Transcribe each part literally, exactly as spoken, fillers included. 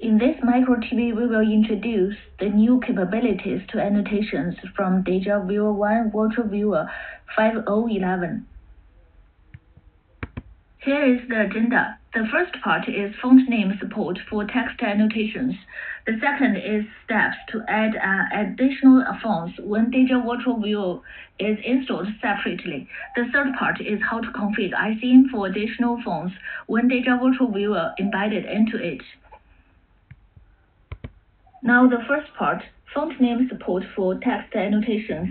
In this micro T V, we will introduce the new capabilities to annotations from Daeja ViewONE Virtual Viewer five point oh eleven. Here is the agenda. The first part is font name support for text annotations. The second is steps to add uh, additional fonts when Daeja Virtual Viewer is installed separately. The third part is how to configure I C N for additional fonts when Daeja Virtual Viewer embedded into it. Now the first part, font name support for text annotations.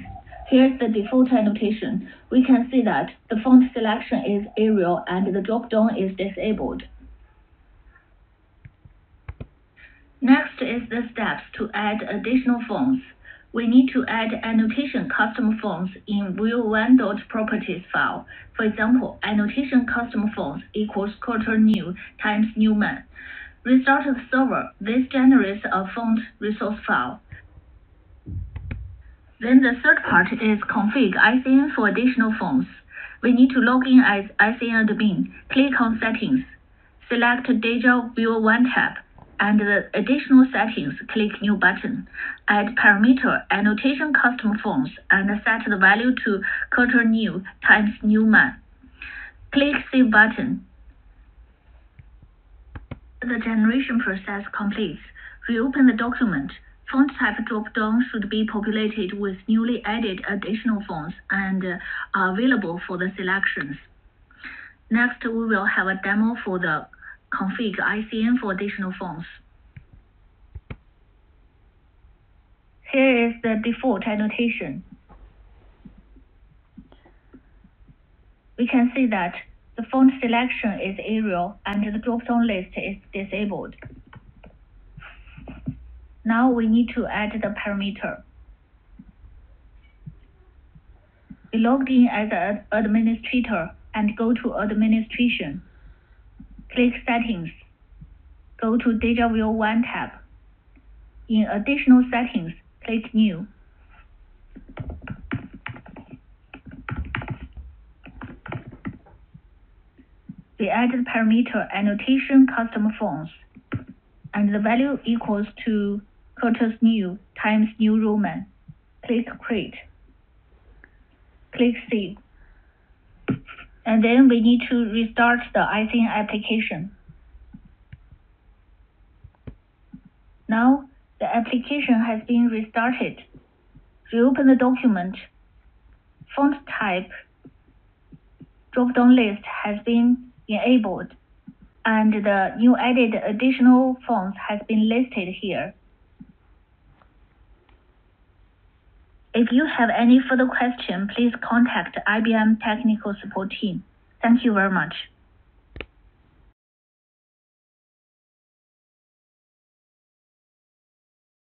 Here's the default annotation. We can see that the font selection is Arial and the drop-down is disabled. Next is the steps to add additional fonts. We need to add annotation custom fonts in view one dot properties file. For example, annotation custom fonts equals quarter new times Newman. Restart the server. This generates a font resource file. Then the third part is config I C N for additional fonts. We need to log in as I C N admin. Click on Settings. Select Daeja ViewONE tab. And the additional settings, click New button. Add parameter annotation custom fonts and set the value to quarter new times Newman. Click Save button. The generation process completes. Reopen the document. Font type drop-down should be populated with newly added additional fonts and are available for the selections. Next, we will have a demo for the config I C N for additional fonts. Here is the default annotation. We can see that the font selection is Arial and the drop-down list is disabled. Now we need to add the parameter. We logged in as an administrator and go to Administration. Click Settings. Go to Daeja ViewONE tab. In Additional Settings, click New. We add the parameter Annotation Custom Fonts and the value equals to Curtis new times new Roman. Click create. Click save. And then we need to restart the I C N application. Now the application has been restarted. Reopen the document. Font type drop-down list has been enabled, and the new added additional fonts has been listed here. If you have any further question, please contact I B M Technical Support Team. Thank you very much.